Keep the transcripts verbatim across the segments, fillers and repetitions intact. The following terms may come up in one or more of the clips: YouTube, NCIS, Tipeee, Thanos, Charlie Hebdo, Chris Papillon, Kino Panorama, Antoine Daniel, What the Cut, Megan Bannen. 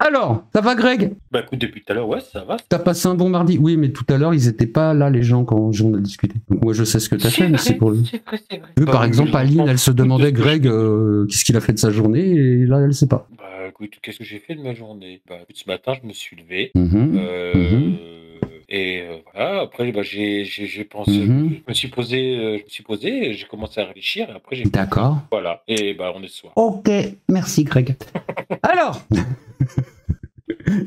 Alors, ça va, Greg? Bah écoute, depuis tout à l'heure, ouais, ça va. T'as passé un bon mardi? Oui, mais tout à l'heure, ils étaient pas là, les gens, quand on a discuté. Donc moi, je sais ce que t'as fait, vrai, mais c'est pour le... Eux, par exemple, Aline, elle se demandait, de Greg, euh, qu'est-ce qu'il a fait de sa journée, et là, elle sait pas. Bah écoute, qu'est-ce que j'ai fait de ma journée? Bah écoute, ce matin, je me suis levé. Mm-hmm. euh... Mm-hmm. Et euh, voilà, après, bah, j'ai, j'ai, j'ai pensé, mm-hmm. je me suis posé, euh, je me suis posé, j'ai commencé à réfléchir, et après, j'ai... D'accord. Voilà, et bah, on est ce soir. Ok, merci, Greg. Alors,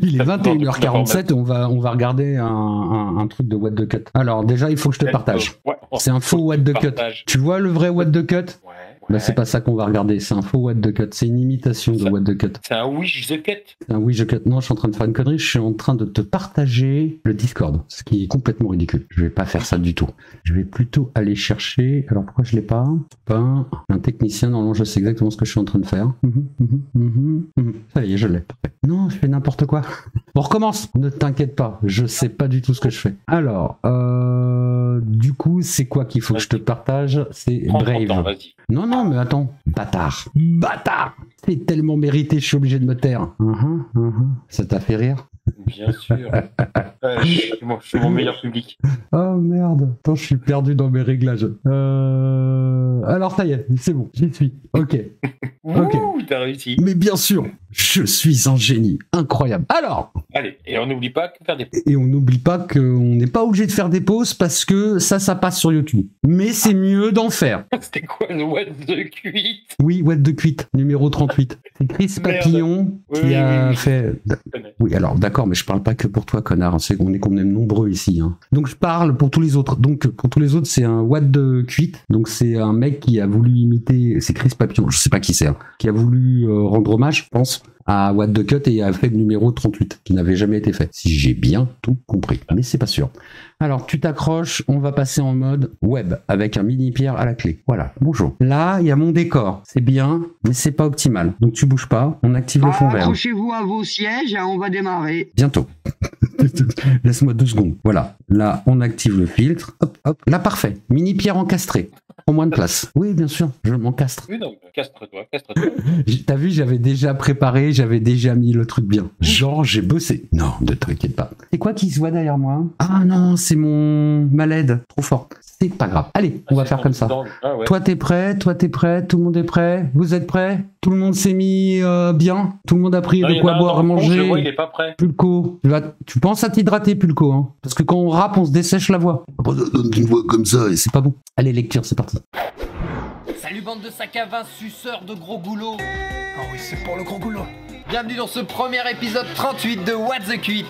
il est vingt et une heures quarante-sept, on va, on va regarder un, un, un truc de What the Cut. Alors, déjà, il faut que je te partage. C'est un faux What the Cut. Tu vois le vrai What the Cut ? Ouais. Bah, c'est pas ça qu'on va regarder, c'est un faux What the Cut, c'est une imitation de What the Cut. C'est un Wish the Cut. C'est un Wish the Cut, non, je suis en train de faire une connerie, je suis en train de te partager le Discord, ce qui est complètement ridicule. Je vais pas faire ça du tout. Je vais plutôt aller chercher, alors pourquoi je l'ai pas ? Ben, un technicien, normalement je sais exactement ce que je suis en train de faire. Mmh, mmh, mmh, mmh. Ça y est, je l'ai. Non, je fais n'importe quoi. On recommence. Ne t'inquiète pas, je sais pas du tout ce que je fais. Alors, euh, du coup, c'est quoi qu'il faut que je te partage ? C'est Brave. Non, non, mais attends, bâtard, bâtard, c'est tellement mérité, je suis obligé de me taire. Uh-huh, uh-huh. Ça t'a fait rire? Bien sûr. euh, je, moi, je suis mon meilleur public. Oh merde. Attends, je suis perdu dans mes réglages. Euh... Alors ça y est, c'est bon, j'y suis. Ok. Ok. Ouh, t'as réussi. Mais bien sûr, je suis un génie. Incroyable. Alors. Allez, et on n'oublie pas que faire des pauses. Et on n'oublie pas qu'on n'est pas obligé de faire des pauses parce que ça, ça passe sur YouTube. Mais c'est ah. mieux d'en faire. C'était quoi le What the Cuite? Oui, What the Cuite, numéro trente-huit. C'est Chris Papillon oui, qui oui, a oui, fait. Oui, alors d'accord. Mais je parle pas que pour toi, connard. On est, on est quand même nombreux ici. Hein. Donc je parle pour tous les autres. Donc pour tous les autres, c'est un What the Cuite. Donc c'est un mec qui a voulu imiter. C'est Chris Papillon. Je sais pas qui c'est. Hein, qui a voulu euh, rendre hommage, je pense, à What the Cut et a fait le numéro trente-huit, qui n'avait jamais été fait. Si j'ai bien tout compris, mais c'est pas sûr. Alors tu t'accroches. On va passer en mode web avec un mini pierre à la clé. Voilà. Bonjour. Là, il y a mon décor. C'est bien, mais c'est pas optimal. Donc tu bouges pas. On active ah, le fond vert. Accrochez-vous à vos sièges. Et on va démarrer. Bientôt. Laisse-moi deux secondes. Voilà. Là, on active le filtre. Hop, hop. Là, parfait. Mini pierre encastrée. En moins de place. Oui, bien sûr. Je m'encastre. Oui, non. Castre-toi. Castre-toi. T'as vu, j'avais déjà préparé, j'avais déjà mis le truc bien. Genre, j'ai bossé. Non, ne t'inquiète pas. C'est quoi qui se voit derrière moi? Ah non, c'est mon malade. Trop fort. C'est pas grave. Allez, on ah, va faire comme ça. Ah, ouais. Toi, t'es prêt, toi, t'es prêt, tout le monde est prêt. Vous êtes prêts? Tout le monde s'est mis euh, bien. Tout le monde a pris non, de quoi a, boire, non, manger. Je vois, il est pas prêt. Pulco, tu, vas, tu penses à t'hydrater, Pulco, hein, parce que quand on rappe, on se dessèche la voix. On donne une voix comme ça et c'est pas bon. Allez, lecture, c'est parti. Salut, bande de sacs à vin, suceurs de gros goulots. Ah oui, c'est pour le gros goulot. Bienvenue dans ce premier épisode trente-huit de What the Cuite.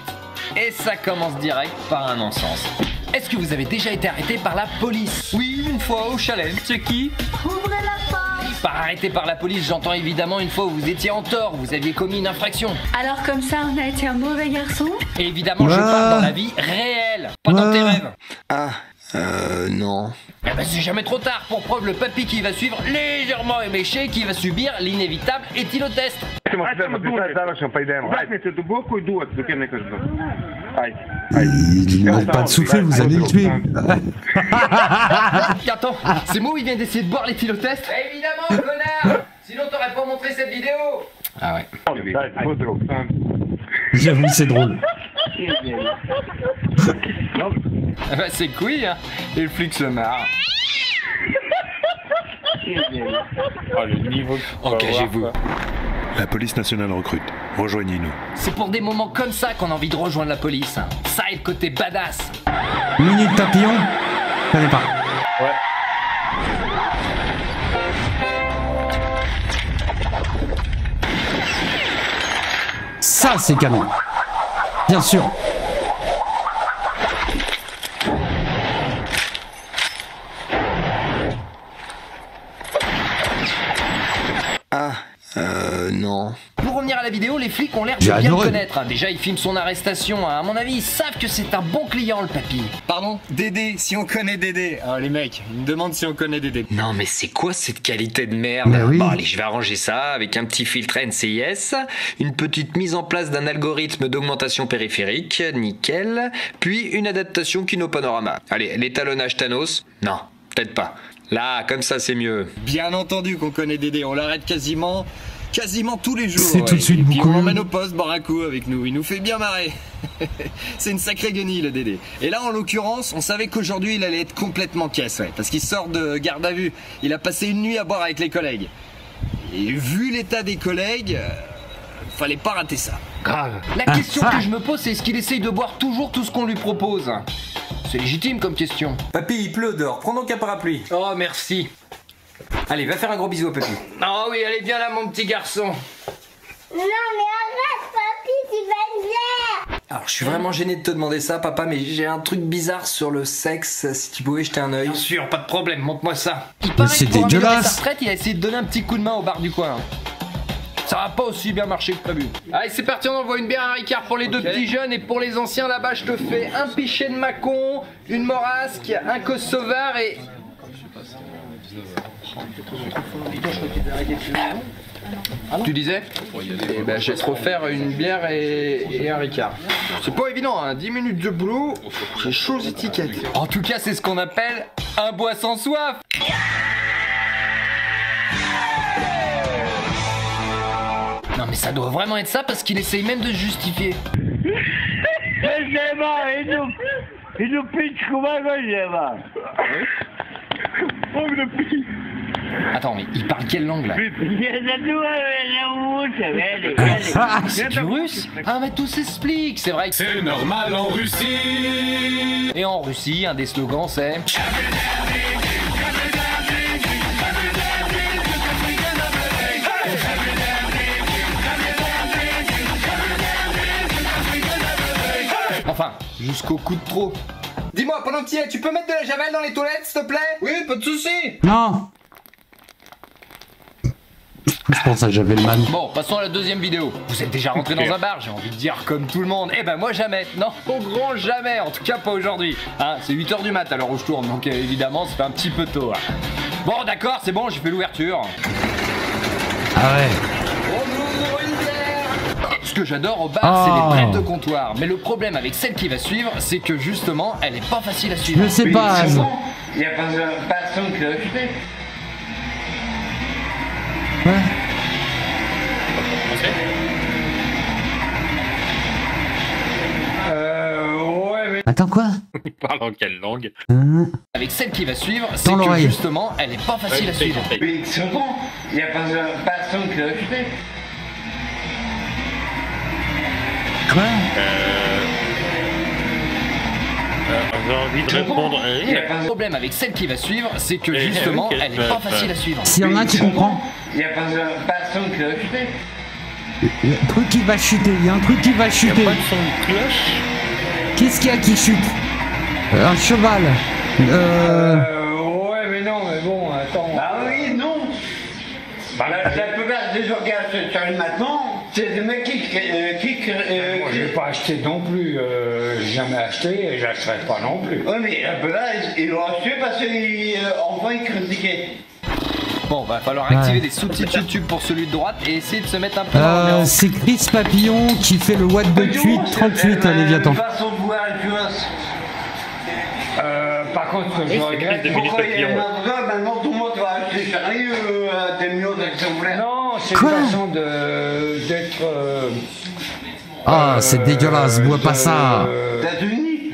Et ça commence direct par un non-sens. Est-ce que vous avez déjà été arrêté par la police? Oui, une fois au chalet. C'est qui? Ouvrez la porte. Par arrêté par la police, j'entends évidemment une fois où vous étiez en tort, vous aviez commis une infraction. Alors comme ça, on a été un mauvais garçon? Et évidemment, ouais. Je parle dans la vie réelle, pas ouais. dans tes rêves. Ah, euh, non. Eh ben c'est jamais trop tard. Pour preuve, le papy qui va suivre légèrement éméché, qui va subir l'inévitable éthylotest. Il n'arrête pas de souffler, vous allez le tuer. Attends, c'est moi où il vient d'essayer de boire les éthylotest. Évidemment, connard. Sinon t'aurais pas montré cette vidéo. Ah ouais. J'avoue, c'est drôle. Ah bah c'est couille, hein. Et le flic se marre. Oh, le niveau. Engagez-vous. La police nationale recrute. Rejoignez-nous. C'est pour des moments comme ça qu'on a envie de rejoindre la police. Ça et le côté badass. Minute papillon. Ça n'est pas. Ouais. Ça, c'est canon. Bien sûr. Ah, euh, non. Pour revenir à la vidéo, les flics ont l'air de bien le connaître. Déjà, ils filment son arrestation. À mon avis, ils savent que c'est un bon client, le papy. Pardon, Dédé, si on connaît Dédé. Ah, les mecs, ils me demandent si on connaît Dédé. Non, mais c'est quoi cette qualité de merde? Bah oui. Bon, allez, je vais arranger ça avec un petit filtre N C I S, une petite mise en place d'un algorithme d'augmentation périphérique, nickel, puis une adaptation Kino Panorama. Allez, l'étalonnage Thanos? Non, peut-être pas. Là, comme ça, c'est mieux. Bien entendu qu'on connaît Dédé, on l'arrête quasiment... quasiment tous les jours. C'est ouais. tout de suite et beaucoup. Puis on l'emmène au poste Barakou avec nous, il nous fait bien marrer. C'est une sacrée guenille le Dédé. Et là en l'occurrence, on savait qu'aujourd'hui il allait être complètement caisse, ouais, parce qu'il sort de garde à vue. Il a passé une nuit à boire avec les collègues. Et vu l'état des collègues, euh, fallait pas rater ça. Grave. La question ah, ah. que je me pose, c'est est-ce qu'il essaye de boire toujours tout ce qu'on lui propose? C'est légitime comme question. Papy, il pleut dehors, prends donc un parapluie. Oh merci. Allez, va faire un gros bisou à Papy. Ah oh, oui, allez bien là mon petit garçon. Non mais arrête Papy, tu vas bien. Alors je suis vraiment gêné de te demander ça papa, mais j'ai un truc bizarre sur le sexe, si tu pouvais jeter un oeil. Bien sûr, pas de problème, montre-moi ça. Il paraît que pour améliorer sa retraite, il a essayé de donner un petit coup de main au bar du coin. Ça va pas aussi bien marché que prévu. Allez c'est parti, on envoie une bière à Ricard pour les okay. deux petits jeunes et pour les anciens là-bas je te fais un pichet de Macon, une morasque, un Kosovar et... Tu disais ? Eh ben je vais te refaire une bière et, et un Ricard. C'est pas évident hein, dix minutes de boulot, j'ai chaud étiquette. En tout cas c'est ce qu'on appelle un bois sans soif. Non mais ça doit vraiment être ça parce qu'il essaye même de se justifier. Il nous pitch comment il Attends mais il parle quelle langue là? Ah c'est du russe? Ah mais tout s'explique, c'est vrai que c'est normal en Russie. Et en Russie, un des slogans c'est... Enfin, jusqu'au coup de trop. Dis-moi, pendant que tu y es, tu peux mettre de la javel dans les toilettes, s'il te plaît? Oui, pas de soucis. Non. Je pense à Javelman. Bon, passons à la deuxième vidéo. Vous êtes déjà rentré okay. dans un bar, j'ai envie de dire comme tout le monde. Eh ben moi jamais, non, au grand jamais, en tout cas pas aujourd'hui. Hein, c'est huit heures du mat à l'heure où je tourne, donc évidemment, ça fait un petit peu tôt. Hein. Bon, d'accord, c'est bon, j'ai fait l'ouverture. Ah ouais. Ce que j'adore au bar, oh. c'est les brèves de comptoir. Mais le problème avec celle qui va suivre, c'est que justement, elle est pas facile à suivre. Je sais pas. Il y a pas de personne qui l'a acheté. Ouais. Euh, ouais, mais... Attends quoi? Il parle en quelle langue? Hum. Avec celle qui va suivre, c'est que justement, elle est pas facile euh, à suivre. Mais c'est bon. Il y a pas de personne qui l'a acheté. Quoi? Euh... Euh, J'ai envie de répondre. Le problème avec celle qui va suivre, c'est que justement, elle est pas facile à suivre. S'il y en a qui comprend. Il y a pas de personne qui va chuter. Il y a un truc qui va chuter, il y a un truc qui va chuter. Il y a pas de son de cloche. Qu'est-ce qu'il y a qui chute? Un cheval. Euh... Ouais mais non, mais bon, attends. Bah oui, non. Bah la plupart des gens qui achètent sur une maintenant. C'est le mec qui... Euh, qui euh, moi, je n'ai pas acheté non plus. Euh, j'ai jamais acheté et j'achèterai pas non plus. Oui, mais un peu là, ils l'ont acheté parce qu'enfin, ils critiquaient. Bon, va bah, falloir activer ouais. des sous-titres YouTube pour celui de droite et essayer de se mettre un peu euh, c'est Chris Papillon qui fait le What the Cut trente-huit à Léviathan. Euh, par contre, je regrette. Pourquoi il y a un maintenant tout le monde va acheter Charlie euh, des millions d'exemplaires? Non, c'est une façon d'être. Euh, ah, euh, c'est dégueulasse, bois pas ça. T'as du nid?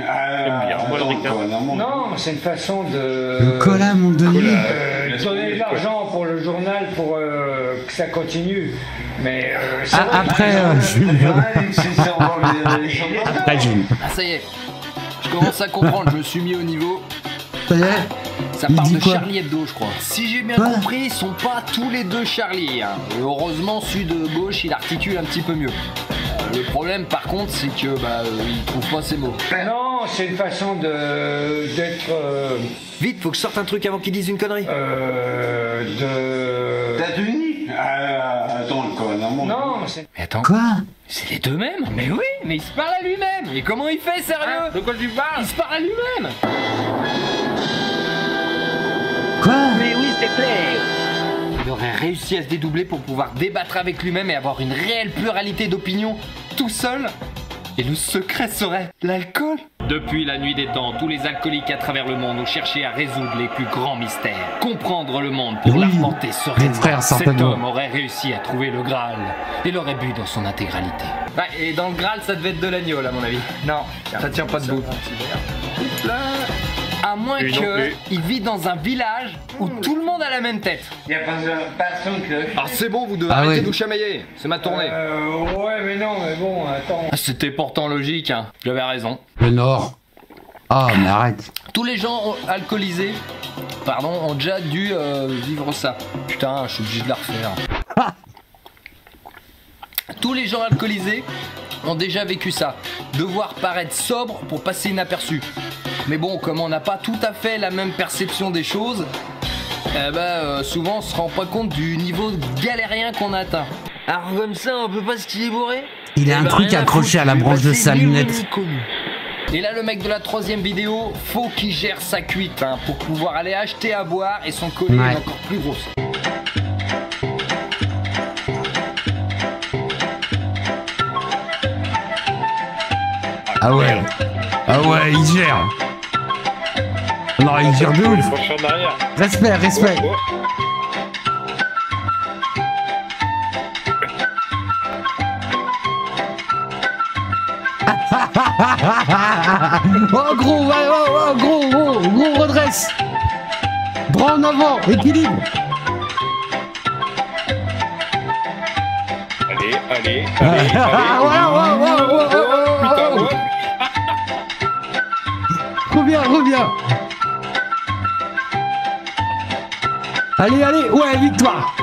Non, c'est une façon de. Le cola, mon Denis. Euh, donner de l'argent pour le journal pour euh, que ça continue. Mais. Euh, ah, vrai, après, Jules. Ah, ça y est. Je commence à comprendre, je me suis mis au niveau. Ça y est. Ça part de Charlie Hebdo, je crois. Si j'ai bien ouais. compris, ils sont pas tous les deux Charlie. Hein. Et heureusement, celui de gauche, il articule un petit peu mieux. Euh, le problème, par contre, c'est que bah, euh, il trouve pas ses mots. Non, c'est une façon de d'être. Euh... Vite, faut que je sorte un truc avant qu'ils disent une connerie. Euh. De. D'Aduni euh, Attends, le con, non, non mais c'est. Mais attends. Quoi? C'est les deux mêmes? Mais oui, mais il se parle à lui-même. Et comment il fait, sérieux? De quoi tu parles? Il se parle à lui-même. Quoi? Mais oui, c'est clair. Il aurait réussi à se dédoubler pour pouvoir débattre avec lui-même et avoir une réelle pluralité d'opinions tout seul. Et le secret serait l'alcool. Depuis la nuit des temps, tous les alcooliques à travers le monde ont cherché à résoudre les plus grands mystères. Comprendre le monde pour oui, l'arpenter sereinement. Frères, Cet homme aurait réussi à trouver le Graal et l'aurait bu dans son intégralité. Bah, et dans le Graal, ça devait être de l'agneau, là, à mon avis. Non, ça tient pas debout. À moins qu'il vit dans un village où tout le monde a la même tête. Y'a pas personne que... Ah c'est bon, vous devez ah arrêter oui. de vous chamailler, c'est ma tournée. Euh, ouais mais non, mais bon, attends... C'était pourtant logique, hein. J'avais raison. Le Nord. Ah oh, mais arrête. Tous les gens alcoolisés, pardon, ont déjà dû euh, vivre ça. Putain, je suis obligé de la refaire. Ah. Tous les gens alcoolisés ont déjà vécu ça. Devoir paraître sobre pour passer inaperçu. Mais bon, comme on n'a pas tout à fait la même perception des choses, eh ben, euh, souvent on se rend pas compte du niveau galérien qu'on a atteint. Alors comme ça, on peut pas se équilibrer. Il a un ben, truc accroché à la branche de sa lunette. Et là, le mec de la troisième vidéo, faut qu'il gère sa cuite hein, pour pouvoir aller acheter à boire et son collier ouais. est encore plus gros. Ah ouais, ah ouais, il gère. Non, il gère de ouf. Respect, respect. Oh, oh. Oh gros, ouais, oh, oh, gros, gros, gros redresse. Bras en avant, équilibre. Allez, allez, allez, allez. Reviens, reviens. Allez, allez, ouais, victoire!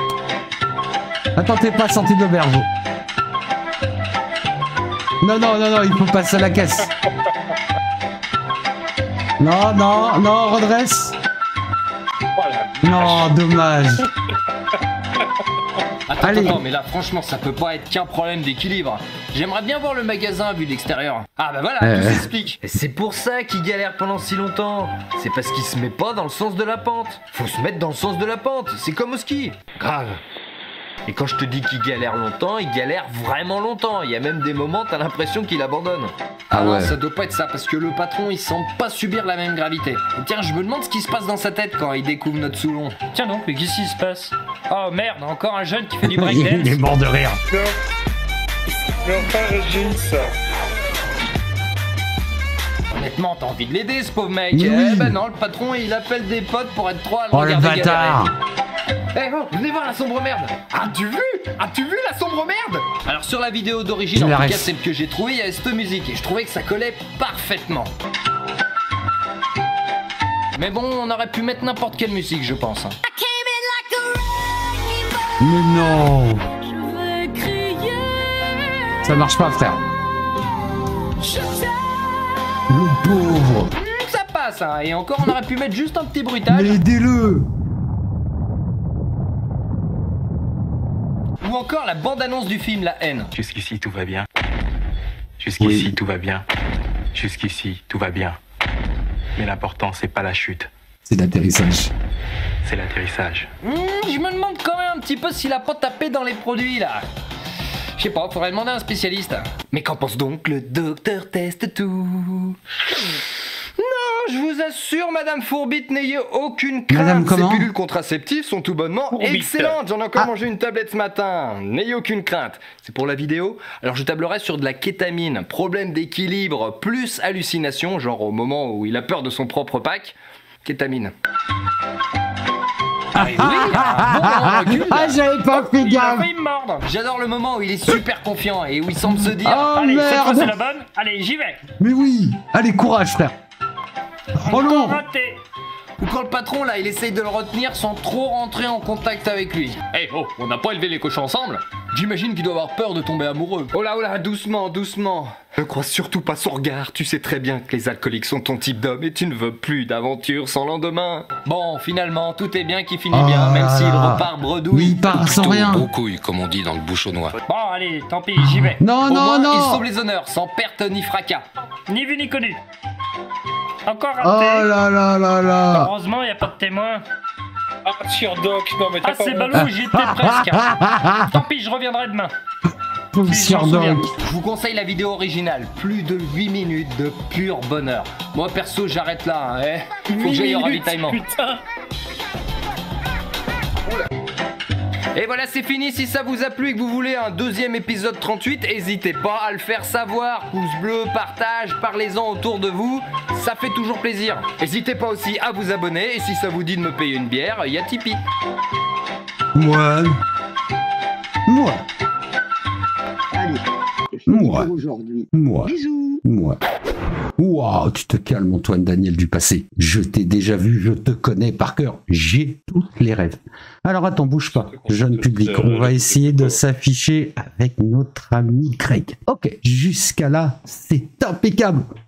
Attends, t'es pas sorti d'auberge. Non, non, non, non, il faut passer à la caisse. Non, non, non, redresse. Non, dommage. Attends, allez. Attends, mais là, franchement, ça peut pas être qu'un problème d'équilibre. J'aimerais bien voir le magasin vu de l'extérieur. Ah bah voilà, euh... tout s'explique. C'est pour ça qu'il galère pendant si longtemps. C'est parce qu'il se met pas dans le sens de la pente. Faut se mettre dans le sens de la pente, c'est comme au ski. Grave. Et quand je te dis qu'il galère longtemps, il galère vraiment longtemps. Il y a même des moments, t'as l'impression qu'il abandonne. Ah, ah ouais. Non, ça doit pas être ça, parce que le patron, il semble pas subir la même gravité. Et tiens, je me demande ce qui se passe dans sa tête quand il découvre notre Soulon. Tiens donc, mais qu'est-ce qui se passe? Oh merde, encore un jeune qui fait du breakdance. Il est mort de rire. Non, non pas Régine, ça. Honnêtement, t'as envie de l'aider, ce pauvre mec. Oui. Eh ben non, le patron, il appelle des potes pour être trois à le regarder galérer. Oh, le bâtard. Eh hey, oh, venez voir la sombre merde. As-tu vu? As-tu vu la sombre merde? Alors sur la vidéo d'origine, en tout cas celle que j'ai trouvée, il y avait cette musique et je trouvais que ça collait parfaitement. Mais bon, on aurait pu mettre n'importe quelle musique, je pense. Hein. Mais non. Ça marche pas, frère. Le pauvre. Ça passe, hein. Et encore, on aurait pu mettre juste un petit bruitage. Mais aidez-le. Ou encore la bande-annonce du film La Haine. Jusqu'ici tout va bien. Jusqu'ici oui. tout va bien. Jusqu'ici tout va bien. Mais l'important c'est pas la chute. C'est l'atterrissage. C'est l'atterrissage. Mmh, je me demande quand même un petit peu s'il a pas tapé dans les produits là. Je sais pas, faudrait demander à un spécialiste. Mais qu'en pense donc le docteur Teste Tout? Je vous assure, Madame Fourbit, n'ayez aucune crainte. Ces pilules contraceptives sont tout bonnement Fourbit. excellentes. J'en ai encore ah. mangé une tablette ce matin. N'ayez aucune crainte. C'est pour la vidéo. Alors, je tablerai sur de la kétamine. Problème d'équilibre plus hallucination, genre au moment où il a peur de son propre pack. Kétamine. Ah, oui, ah, bon, ah j'avais pas fait gaffe. J'adore le moment où il est super confiant et où il semble se dire oh, allez, cette fois c'est la bonne. Allez, j'y vais. Mais oui. Allez, courage, frère. Oh non! Ou quand le patron là il essaye de le retenir sans trop rentrer en contact avec lui. Eh hey, oh, on n'a pas élevé les cochons ensemble? J'imagine qu'il doit avoir peur de tomber amoureux. Oh là oh là, doucement, doucement. Ne croise surtout pas son regard, tu sais très bien que les alcooliques sont ton type d'homme et tu ne veux plus d'aventure sans lendemain. Bon, finalement, tout est bien qui finit oh bien, même s'il repart bredouille. Oui, il part sans rien. Beaucoup, comme on dit dans le bouchonnois. Bon, allez, tant pis, j'y vais. Non, Au non, moins, non. Il sauve les honneurs, sans perte ni fracas. Ni vu ni connu. Encore un thé. Oh là là là là. Heureusement, il n'y a pas de témoin. Ah, sur Doc, non mais t'as pas... Ah, c'est ballot, j'y étais presque. Tant pis, je reviendrai demain. sur Doc. Je vous conseille la vidéo originale, plus de huit minutes de pur bonheur. Moi perso j'arrête là, hein, eh. Faut que j'aille au ravitaillement. Putain. Et voilà, c'est fini. Si ça vous a plu et que vous voulez un deuxième épisode trente-huit, n'hésitez pas à le faire savoir. Pouce bleu, partage, parlez-en autour de vous, ça fait toujours plaisir. N'hésitez pas aussi à vous abonner, et si ça vous dit de me payer une bière, il y a Tipeee. Moi. Moi. Allez, je moi. Aujourd'hui. Moi. Bisous. Moi. Wow, tu te calmes Antoine Daniel du passé. Je t'ai déjà vu, je te connais par cœur. J'ai toutes les rêves. Alors attends, bouge pas, jeune public. On va essayer de s'afficher avec notre ami Greg. Ok, jusqu'à là, c'est impeccable.